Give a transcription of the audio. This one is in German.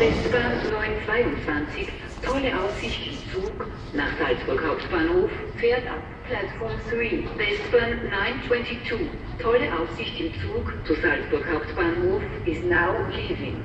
Westbahn 922, tolle Aussicht, Zug nach Salzburg Hauptbahnhof, fährt ab Platform 3. Westbahn 922, tolle Aussicht im Zug zu Salzburg Hauptbahnhof, is now leaving.